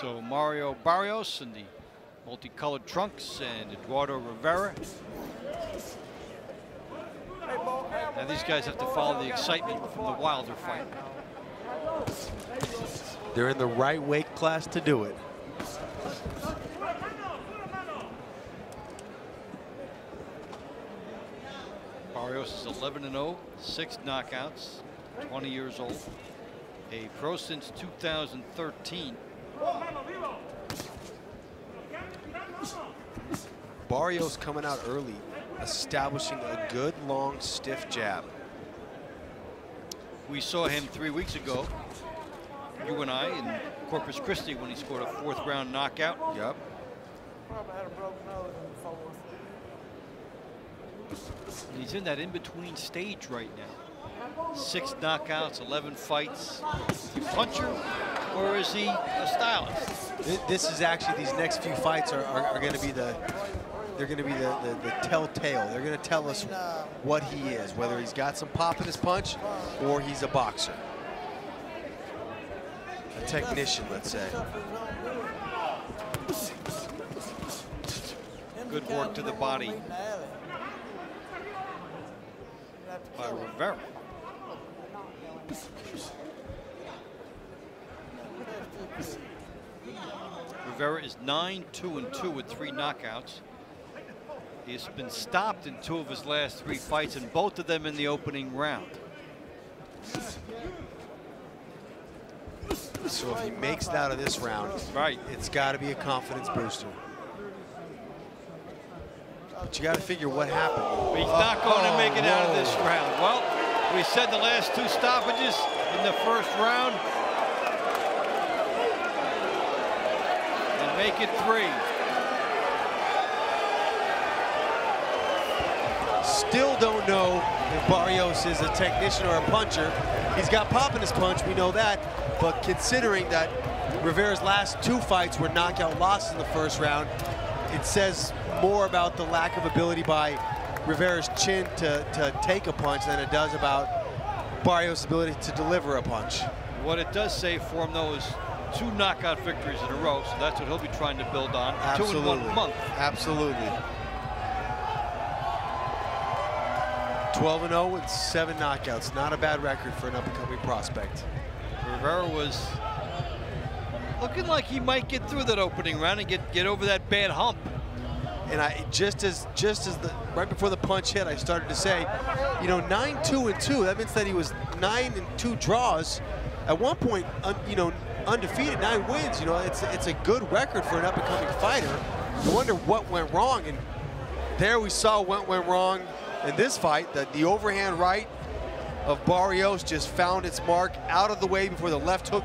So Mario Barrios in the multicolored trunks and Eduardo Rivera. Now these guys have to follow the excitement from the Wilder fight. They're in the right weight class to do it. Barrios is 11-0, 6 knockouts, 20 years old, a pro since 2013. Barrios coming out early, establishing a good, long, stiff jab. We saw him 3 weeks ago, you and I, in Corpus Christi when he scored a fourth-round knockout. Yep. Probably had a broken nose in the fourth. And he's in that in-between stage right now. 6 knockouts, 11 fights. Is he a puncher, or is he a stylist? This is actually, these next few fights are going to be the telltale. They're going to tell us what he is, whether he's got some pop in his punch or he's a boxer. A technician, let's say. Good work to the body by Rivera. Rivera is 9-2-2 with 3 knockouts. He's been stopped in 2 of his last 3 fights, and both of them in the opening round. So if he makes it out of this round, right, it's got to be a confidence booster. But you got to figure what happened. He's not going to make it out of this round. Well, we said the last 2 stoppages in the first round. And make it 3. Still don't know if Barrios is a technician or a puncher. He's got pop in his punch, we know that. But considering that Rivera's last 2 fights were knockout losses in the first round, it says more about the lack of ability by Rivera's chin to take a punch than it does about Barrios' ability to deliver a punch. What it does say for him, though, is 2 knockout victories in a row, so that's what he'll be trying to build on. Absolutely. 2 in 1 month. Absolutely. 12-0 with 7 knockouts. Not a bad record for an up-and-coming prospect. Rivera was looking like he might get through that opening round and get over that bad hump. And I just as the right before the punch hit, I started to say, you know, 9-2-2. That means that he was 9-2 draws. At one point, you know, undefeated, 9 wins. You know, it's a good record for an up and coming fighter. I wonder what went wrong, and there we saw what went wrong in this fight. That the overhand right of Barrios just found its mark out of the way before the left hook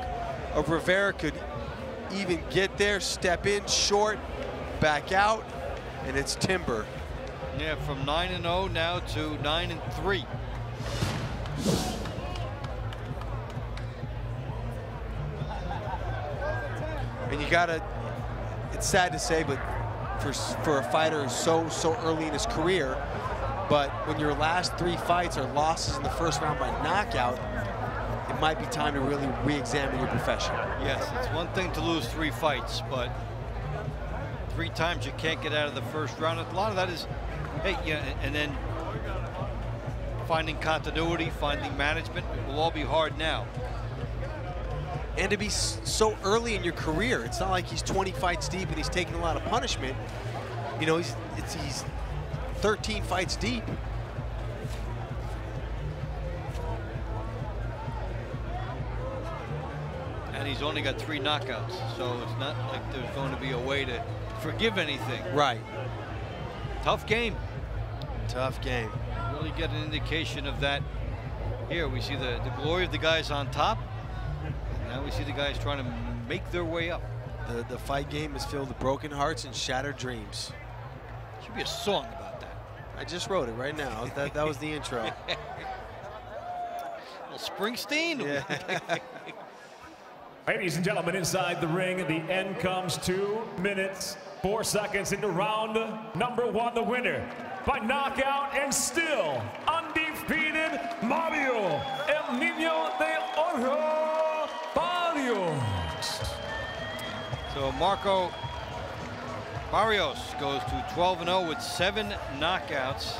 of Rivera could even get there. Step in short, back out. And it's timber. Yeah, from 9-0 now to 9-3. And you gotta, it's sad to say, but for a fighter so early in his career, but when your last 3 fights are losses in the first round by knockout, it might be time to really re-examine your profession. Yes, it's one thing to lose 3 fights, but 3 times you can't get out of the first round. A lot of that is, hey, yeah, and then finding continuity, finding management. It will all be hard now. And to be so early in your career, it's not like he's 20 fights deep and he's taking a lot of punishment. You know, he's 13 fights deep. And he's only got 3 knockouts, so it's not like there's going to be a way to forgive anything. Right. Tough game. Tough game. Really get an indication of that. Here we see the glory of the guys on top. And now we see the guys trying to make their way up. The fight game is filled with broken hearts and shattered dreams. Should be a song about that. I just wrote it right now. that was the intro. Well, Springsteen. Yeah. Ladies and gentlemen, inside the ring, the end comes 2 minutes, 4 seconds into round number 1. The winner by knockout and still undefeated, Mario El Niño de Oro Barrios. So Mario Barrios goes to 12-0 with 7 knockouts.